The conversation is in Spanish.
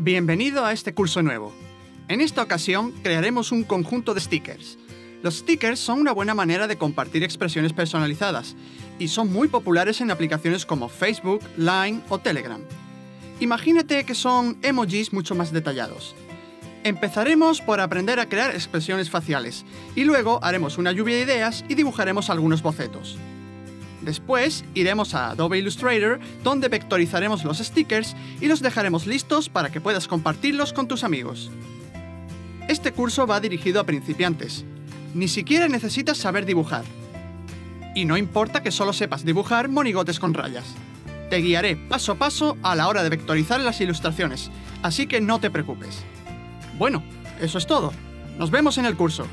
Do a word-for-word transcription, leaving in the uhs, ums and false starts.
Bienvenido a este curso nuevo. En esta ocasión crearemos un conjunto de stickers. Los stickers son una buena manera de compartir expresiones personalizadas y son muy populares en aplicaciones como Facebook, Line o Telegram. Imagínate que son emojis mucho más detallados. Empezaremos por aprender a crear expresiones faciales y luego haremos una lluvia de ideas y dibujaremos algunos bocetos. Después iremos a Adobe Illustrator, donde vectorizaremos los stickers y los dejaremos listos para que puedas compartirlos con tus amigos. Este curso va dirigido a principiantes. Ni siquiera necesitas saber dibujar. Y no importa que solo sepas dibujar monigotes con rayas. Te guiaré paso a paso a la hora de vectorizar las ilustraciones, así que no te preocupes. Bueno, eso es todo. Nos vemos en el curso.